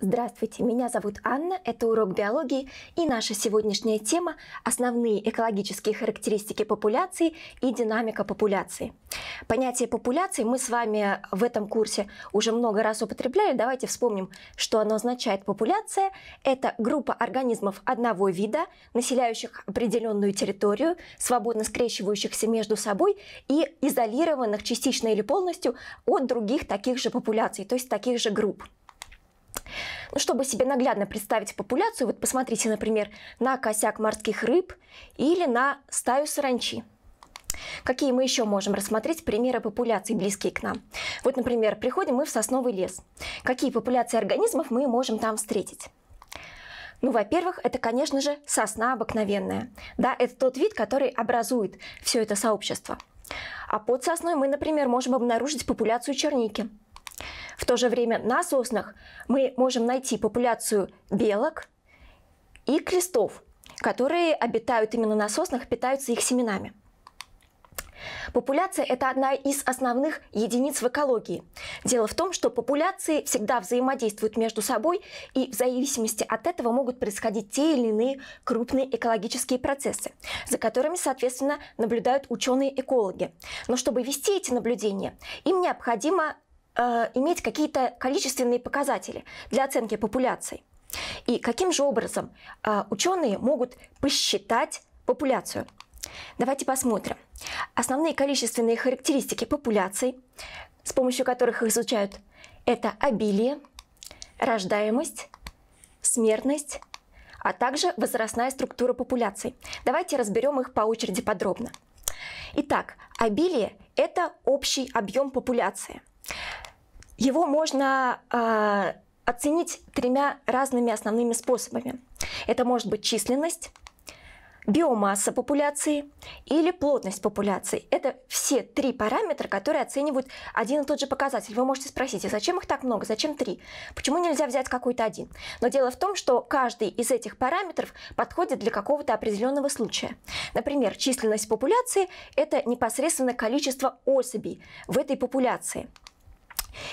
Здравствуйте, меня зовут Анна, это урок биологии, и наша сегодняшняя тема – основные экологические характеристики популяции и динамика популяции. Понятие популяции мы с вами в этом курсе уже много раз употребляли. Давайте вспомним, что оно означает. Популяция – это группа организмов одного вида, населяющих определенную территорию, свободно скрещивающихся между собой и изолированных частично или полностью от других таких же популяций, то есть таких же групп. Ну, чтобы себе наглядно представить популяцию, вот посмотрите, например, на косяк морских рыб или на стаю саранчи. Какие мы еще можем рассмотреть примеры популяций, близкие к нам? Вот, например, приходим мы в сосновый лес. Какие популяции организмов мы можем там встретить? Ну, во-первых, это, конечно же, сосна обыкновенная. Да, это тот вид, который образует все это сообщество. А под сосной мы, например, можем обнаружить популяцию черники. В то же время на соснах мы можем найти популяцию белок и крестов, которые обитают именно на соснах, питаются их семенами. Популяция – это одна из основных единиц в экологии. Дело в том, что популяции всегда взаимодействуют между собой, и в зависимости от этого могут происходить те или иные крупные экологические процессы, за которыми, соответственно, наблюдают ученые-экологи. Но чтобы вести эти наблюдения, им необходимо иметь какие-то количественные показатели для оценки популяций. И каким же образом ученые могут посчитать популяцию? Давайте посмотрим. Основные количественные характеристики популяций, с помощью которых их изучают, это обилие, рождаемость, смертность, а также возрастная структура популяций. Давайте разберем их по очереди подробно. Итак, обилие – это общий объем популяции. Его можно оценить тремя разными основными способами. Это может быть численность, биомасса популяции или плотность популяции. Это все три параметра, которые оценивают один и тот же показатель. Вы можете спросить, а зачем их так много, зачем три? Почему нельзя взять какой-то один? Но дело в том, что каждый из этих параметров подходит для какого-то определенного случая. Например, численность популяции – это непосредственно количество особей в этой популяции.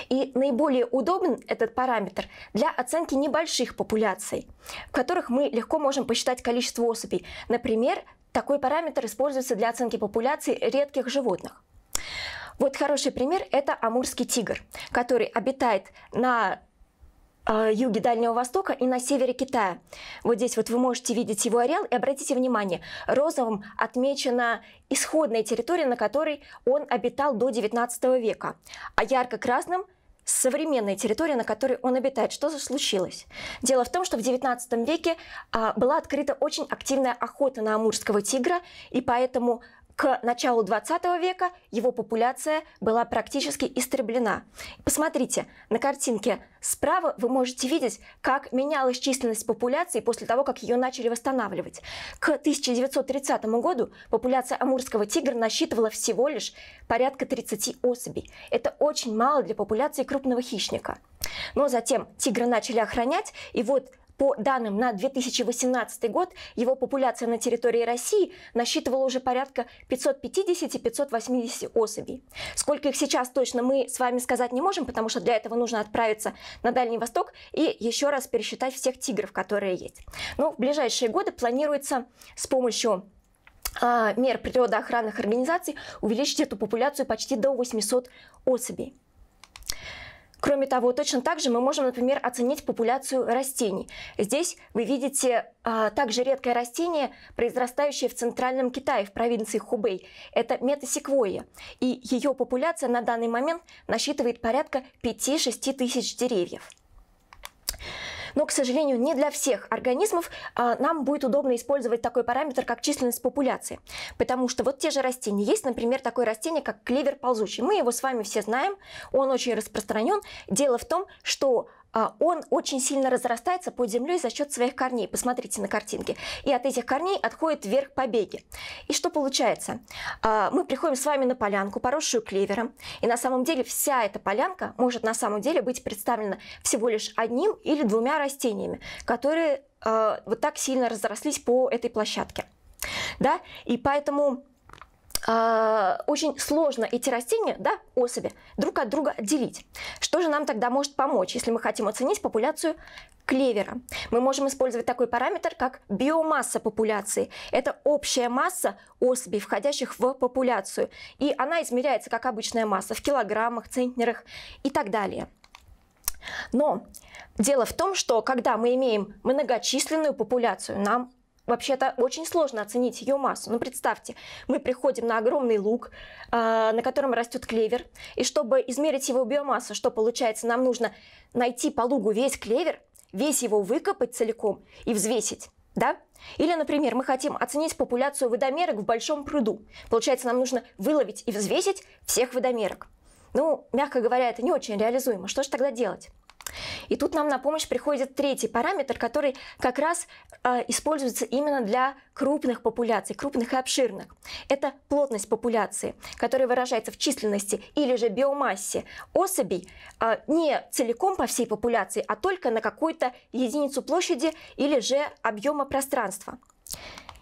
И наиболее удобен этот параметр для оценки небольших популяций, в которых мы легко можем посчитать количество особей. Например, такой параметр используется для оценки популяций редких животных. Вот хороший пример – это амурский тигр, который обитает на юге Дальнего Востока и на севере Китая. Вот здесь вот вы можете видеть его ареал, и обратите внимание, розовым отмечена исходная территория, на которой он обитал до 19 века, а ярко-красным – современная территория, на которой он обитает. Что же случилось? Дело в том, что в 19 веке была открыта очень активная охота на амурского тигра, и поэтому к началу 20 века его популяция была практически истреблена. Посмотрите, на картинке справа вы можете видеть, как менялась численность популяции после того, как ее начали восстанавливать. К 1930 году популяция амурского тигра насчитывала всего лишь порядка 30 особей. Это очень мало для популяции крупного хищника. Но затем тигра начали охранять, и вот по данным на 2018 год, его популяция на территории России насчитывала уже порядка 550–580 особей. Сколько их сейчас точно мы с вами сказать не можем, потому что для этого нужно отправиться на Дальний Восток и еще раз пересчитать всех тигров, которые есть. Но в ближайшие годы планируется с помощью мер природоохранных организаций увеличить эту популяцию почти до 800 особей. Кроме того, точно так же мы можем, например, оценить популяцию растений. Здесь вы видите также редкое растение, произрастающее в Центральном Китае, в провинции Хубэй. Это метасеквоя. И ее популяция на данный момент насчитывает порядка 5–6 тысяч деревьев. Но, к сожалению, не для всех организмов нам будет удобно использовать такой параметр, как численность популяции. Потому что вот те же растения. Есть, например, такое растение, как клевер ползучий. Мы его с вами все знаем, он очень распространен. Дело в том, что он очень сильно разрастается под землей за счет своих корней. Посмотрите на картинке. И от этих корней отходят вверх побеги. И что получается? Мы приходим с вами на полянку, поросшую клевером. И на самом деле вся эта полянка может на самом деле быть представлена всего лишь одним или двумя растениями, которые вот так сильно разрослись по этой площадке. Да? И поэтому очень сложно эти растения, да, особи, друг от друга делить. Что же нам тогда может помочь, если мы хотим оценить популяцию клевера? Мы можем использовать такой параметр, как биомасса популяции. Это общая масса особей, входящих в популяцию. И она измеряется, как обычная масса, в килограммах, центнерах и так далее. Но дело в том, что когда мы имеем многочисленную популяцию, нам вообще-то очень сложно оценить ее массу. Но представьте, мы приходим на огромный луг, на котором растет клевер, и чтобы измерить его биомассу, что получается, нам нужно найти по лугу весь клевер, весь его выкопать целиком и взвесить. Да? Или, например, мы хотим оценить популяцию водомерок в большом пруду. Получается, нам нужно выловить и взвесить всех водомерок. Ну, мягко говоря, это не очень реализуемо. Что же тогда делать? И тут нам на помощь приходит третий параметр, который как раз используется именно для крупных популяций, крупных и обширных. Это плотность популяции, которая выражается в численности или же биомассе особей не целиком по всей популяции, а только на какую-то единицу площади или же объема пространства.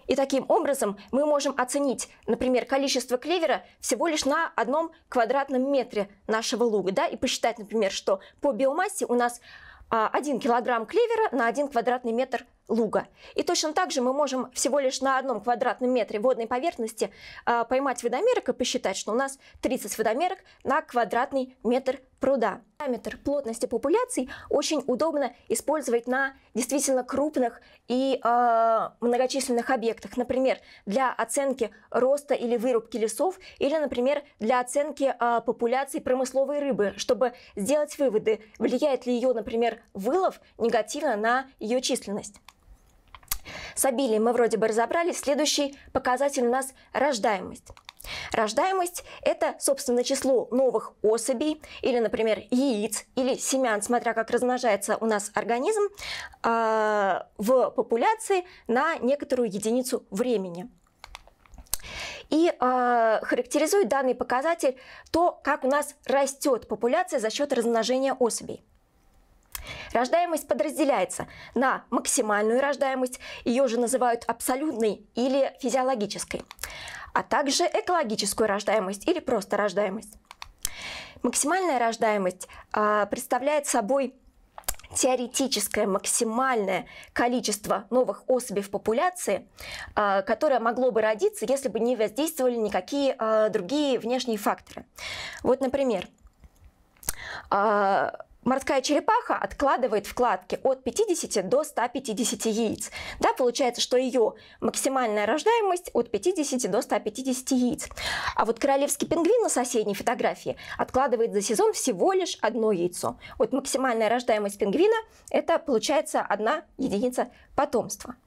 И таким образом мы можем оценить, например, количество клевера всего лишь на одном квадратном метре нашего луга, да, и посчитать, например, что по биомассе у нас 1 килограмм клевера на 1 квадратный метр луга. И точно так же мы можем всего лишь на одном квадратном метре водной поверхности поймать водомерок и посчитать, что у нас 30 водомерок на квадратный метр пруда. Параметр плотности популяций очень удобно использовать на действительно крупных и многочисленных объектах. Например, для оценки роста или вырубки лесов, или, например, для оценки популяции промысловой рыбы, чтобы сделать выводы, влияет ли ее, например, вылов негативно на ее численность. С обилием мы вроде бы разобрались. Следующий показатель у нас рождаемость. Рождаемость – это, собственно, число новых особей или, например, яиц или семян, смотря как размножается у нас организм, в популяции на некоторую единицу времени. И характеризует данный показатель то, как у нас растет популяция за счет размножения особей. Рождаемость подразделяется на максимальную рождаемость, ее же называют абсолютной или физиологической, а также экологическую рождаемость или просто рождаемость. Максимальная рождаемость представляет собой теоретическое максимальное количество новых особей в популяции, которое могло бы родиться, если бы не воздействовали никакие другие внешние факторы. Вот, например, морская черепаха откладывает вкладки от 50 до 150 яиц. Да, получается, что ее максимальная рождаемость от 50 до 150 яиц. А вот королевский пингвин на соседней фотографии откладывает за сезон всего лишь одно яйцо. Вот максимальная рождаемость пингвина – это, получается, одна единица потомства.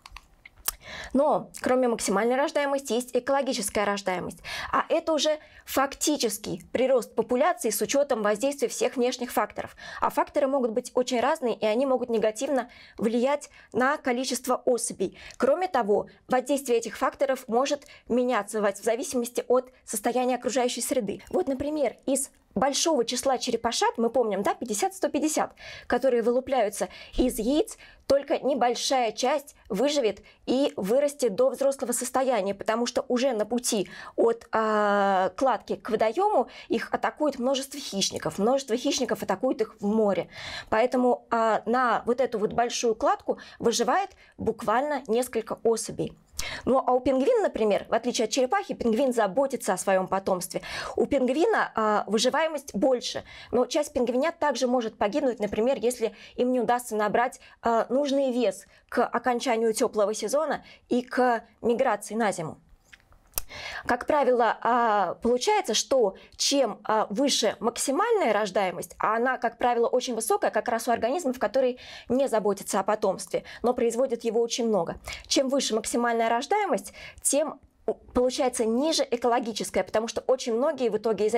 Но кроме максимальной рождаемости есть экологическая рождаемость, а это уже фактический прирост популяции с учетом воздействия всех внешних факторов. А факторы могут быть очень разные, и они могут негативно влиять на количество особей. Кроме того, воздействие этих факторов может меняться в зависимости от состояния окружающей среды. Вот, например, из большого числа черепашат, мы помним, да, 50-150, которые вылупляются из яиц, только небольшая часть выживет и вырастет до взрослого состояния, потому что уже на пути от кладки к водоему их атакует множество хищников. Множество хищников атакует их в море. Поэтому на вот эту вот большую кладку выживает буквально несколько особей. Ну а у пингвина, например, в отличие от черепахи, пингвин заботится о своем потомстве. У пингвина выживаемость больше, но часть пингвинят также может погибнуть, например, если им не удастся набрать нужный вес к окончанию теплого сезона и к миграции на зиму. Как правило, получается, что чем выше максимальная рождаемость, а она, как правило, очень высокая, как раз у организмов, которые не заботятся о потомстве, но производят его очень много. Чем выше максимальная рождаемость, тем получается ниже экологическая, потому что очень многие в итоге из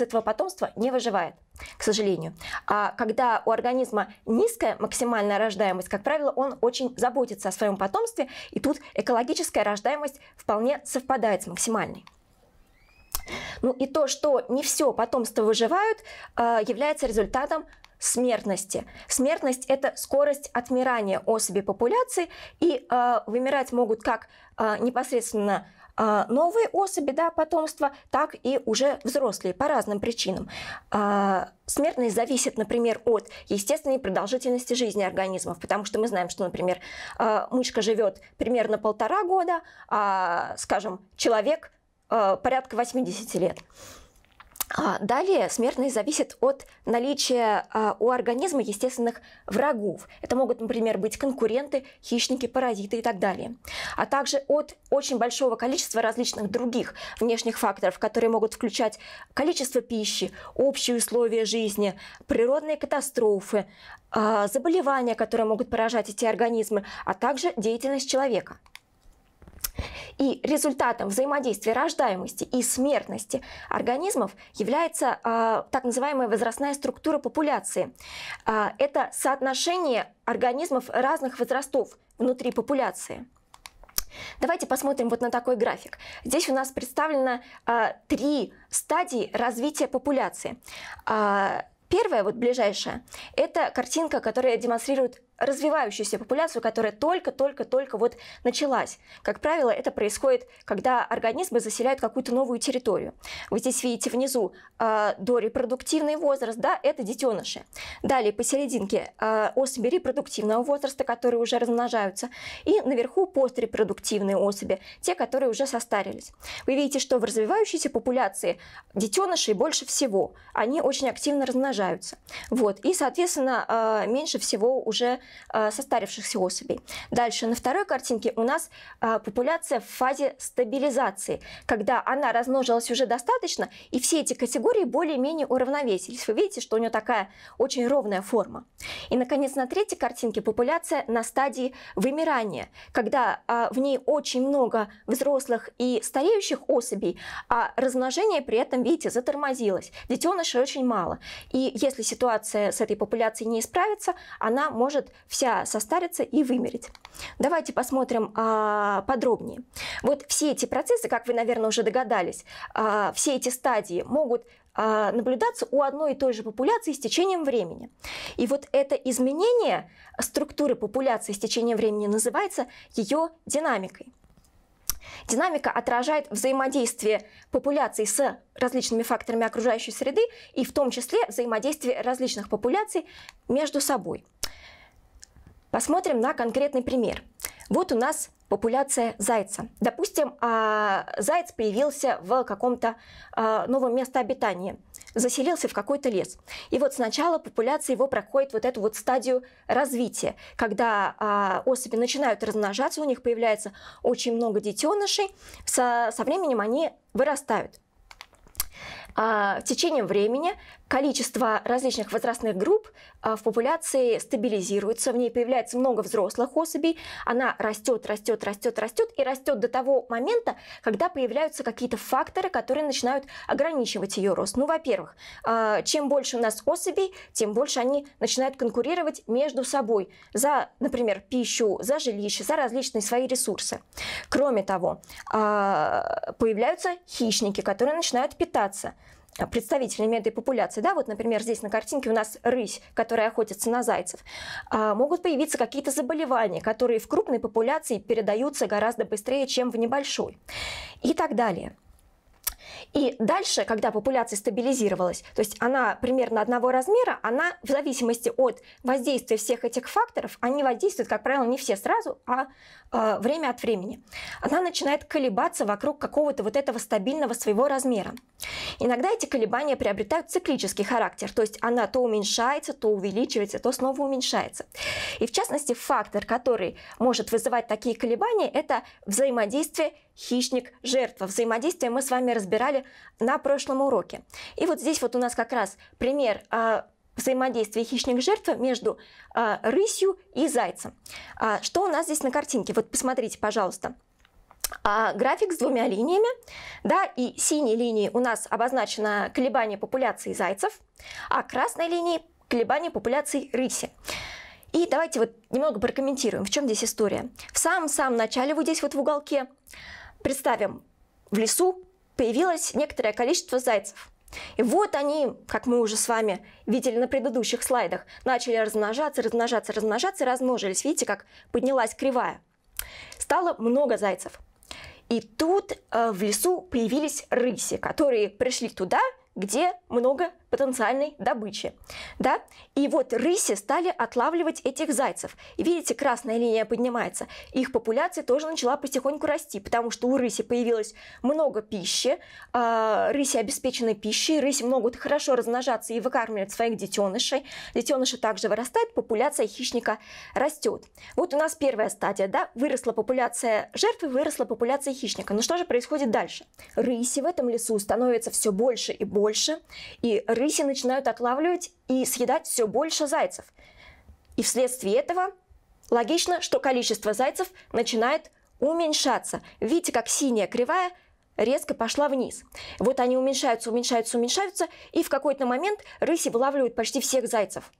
этого потомства не выживает, к сожалению. А когда у организма низкая максимальная рождаемость, как правило, он очень заботится о своем потомстве, и тут экологическая рождаемость вполне совпадает с максимальной. Ну и то, что не все потомство выживают, является результатом смертности. Смертность – это скорость отмирания особей популяции, и вымирать могут как непосредственно Новые особи, да, потомства, так и уже взрослые по разным причинам. Смертность зависит, например, от естественной продолжительности жизни организмов, потому что мы знаем, что, например, мышка живет примерно 1,5 года, а, скажем, человек порядка 80 лет. Далее смертность зависит от наличия у организма естественных врагов. Это могут, например, быть конкуренты, хищники, паразиты и так далее. А также от очень большого количества различных других внешних факторов, которые могут включать количество пищи, общие условия жизни, природные катастрофы, заболевания, которые могут поражать эти организмы, а также деятельность человека. И результатом взаимодействия рождаемости и смертности организмов является так называемая возрастная структура популяции. Это соотношение организмов разных возрастов внутри популяции. Давайте посмотрим вот на такой график. Здесь у нас представлено 3 стадии развития популяции. Первая, вот ближайшая, это картинка, которая демонстрирует развивающуюся популяцию, которая только-только-только вот началась. Как правило, это происходит, когда организмы заселяют какую-то новую территорию. Вы здесь видите внизу дорепродуктивный возраст, да, это детеныши. Далее посерединке особи репродуктивного возраста, которые уже размножаются. И наверху пострепродуктивные особи, те, которые уже состарились. Вы видите, что в развивающейся популяции детенышей больше всего. Они очень активно размножаются. Вот. И, соответственно, меньше всего уже состарившихся особей. Дальше на второй картинке у нас популяция в фазе стабилизации, когда она размножилась уже достаточно, и все эти категории более-менее уравновесились. Вы видите, что у нее такая очень ровная форма. И, наконец, на третьей картинке популяция на стадии вымирания, когда в ней очень много взрослых и стареющих особей, а размножение при этом, видите, затормозилось. Детенышей очень мало. И если ситуация с этой популяцией не исправится, она может вся состариться и вымереть. Давайте посмотрим подробнее. Вот все эти процессы, как вы, наверное, уже догадались, все эти стадии могут наблюдаться у одной и той же популяции с течением времени. И вот это изменение структуры популяции с течением времени называется ее динамикой. Динамика отражает взаимодействие популяций с различными факторами окружающей среды и в том числе взаимодействие различных популяций между собой. Посмотрим на конкретный пример. Вот у нас популяция зайца. Допустим, заяц появился в каком-то новом местообитании, заселился в какой-то лес. И вот сначала популяция его проходит вот эту вот стадию развития, когда особи начинают размножаться, у них появляется очень много детенышей, со временем они вырастают. В течение времени количество различных возрастных групп в популяции стабилизируется, в ней появляется много взрослых особей, она растет, растет, растет, растет и растет до того момента, когда появляются какие-то факторы, которые начинают ограничивать ее рост. Ну, во-первых, чем больше у нас особей, тем больше они начинают конкурировать между собой за, например, пищу, за жилище, за различные свои ресурсы. Кроме того, появляются хищники, которые начинают питаться представителями этой популяции, да, вот, например, здесь на картинке у нас рысь, которая охотится на зайцев, могут появиться какие-то заболевания, которые в крупной популяции передаются гораздо быстрее, чем в небольшой, и так далее. И дальше, когда популяция стабилизировалась, то есть она примерно одного размера, она в зависимости от воздействия всех этих факторов, они воздействуют, как правило, не все сразу, а время от времени, она начинает колебаться вокруг какого-то вот этого стабильного своего размера. Иногда эти колебания приобретают циклический характер, то есть она то уменьшается, то увеличивается, то снова уменьшается. И в частности, фактор, который может вызывать такие колебания, это взаимодействие хищник-жертва. Взаимодействие мы с вами разбирали на прошлом уроке. И вот здесь вот у нас как раз пример взаимодействия хищник-жертва между рысью и зайцем. Что у нас здесь на картинке? Вот посмотрите, пожалуйста. График с двумя линиями, да, и синей линией у нас обозначено колебание популяции зайцев, а красной линией колебание популяции рыси. И давайте вот немного прокомментируем, в чем здесь история. В самом-самом начале, вот здесь вот в уголке, представим, в лесу появилось некоторое количество зайцев. И вот они, как мы уже с вами видели на предыдущих слайдах, начали размножаться, размножаться, размножаться, размножились. Видите, как поднялась кривая. Стало много зайцев. И тут в лесу появились рыси, которые пришли туда, где много потенциальной добычи. Да? И вот рыси стали отлавливать этих зайцев. И видите, красная линия поднимается. Их популяция тоже начала потихоньку расти, потому что у рыси появилось много пищи, рыси обеспечены пищей, рыси могут хорошо размножаться и выкармливать своих детенышей. Детеныши также вырастают, популяция хищника растет. Вот у нас первая стадия, да? Выросла популяция жертвы, выросла популяция хищника. Но что же происходит дальше? Рыси в этом лесу становится все больше и больше, и рыси начинают отлавливать и съедать все больше зайцев. И вследствие этого логично, что количество зайцев начинает уменьшаться. Видите, как синяя кривая резко пошла вниз. Вот они уменьшаются, уменьшаются, уменьшаются, и в какой-то момент рыси вылавливают почти всех зайцев.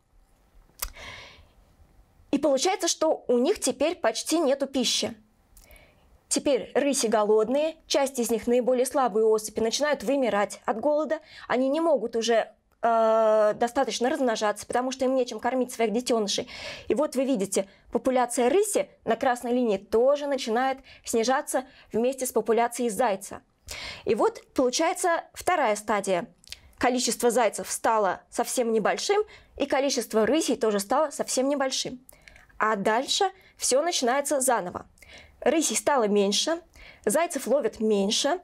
И получается, что у них теперь почти нету пищи. Теперь рыси голодные, часть из них, наиболее слабые особи, начинают вымирать от голода. Они не могут уже достаточно размножаться, потому что им нечем кормить своих детенышей. И вот вы видите, популяция рыси на красной линии тоже начинает снижаться вместе с популяцией зайца. И вот получается вторая стадия. Количество зайцев стало совсем небольшим, и количество рысей тоже стало совсем небольшим. А дальше все начинается заново. Рысей стало меньше, зайцев ловят меньше,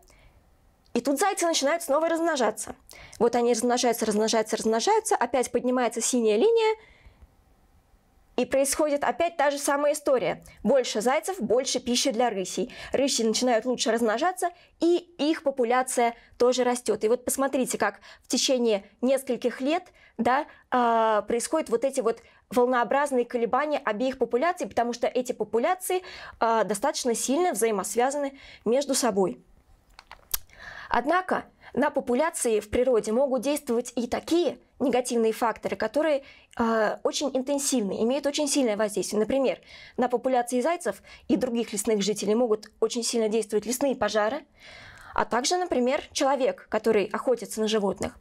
и тут зайцы начинают снова размножаться. Вот они размножаются, размножаются, размножаются, опять поднимается синяя линия, и происходит опять та же самая история. Больше зайцев, больше пищи для рысей. Рыси начинают лучше размножаться, и их популяция тоже растет. И вот посмотрите, как в течение нескольких лет, да, происходят вот эти вот волнообразные колебания обеих популяций, потому что эти популяции достаточно сильно взаимосвязаны между собой. Однако на популяции в природе могут действовать и такие негативные факторы, которые очень интенсивны, имеют очень сильное воздействие. Например, на популяции зайцев и других лесных жителей могут очень сильно действовать лесные пожары, а также, например, человек, который охотится на животных.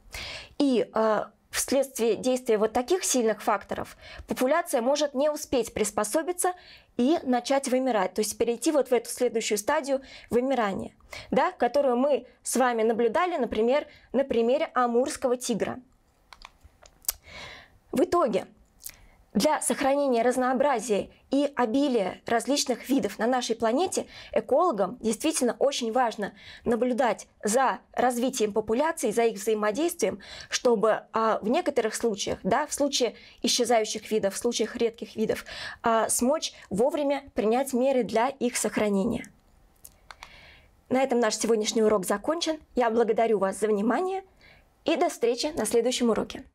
И вследствие действия вот таких сильных факторов популяция может не успеть приспособиться и начать вымирать, то есть перейти вот в эту следующую стадию вымирания, да, которую мы с вами наблюдали, например, на примере амурского тигра. В итоге, для сохранения разнообразия и обилия различных видов на нашей планете экологам действительно очень важно наблюдать за развитием популяций, за их взаимодействием, чтобы в некоторых случаях, да, в случае исчезающих видов, в случаях редких видов, смочь вовремя принять меры для их сохранения. На этом наш сегодняшний урок закончен. Я благодарю вас за внимание и до встречи на следующем уроке.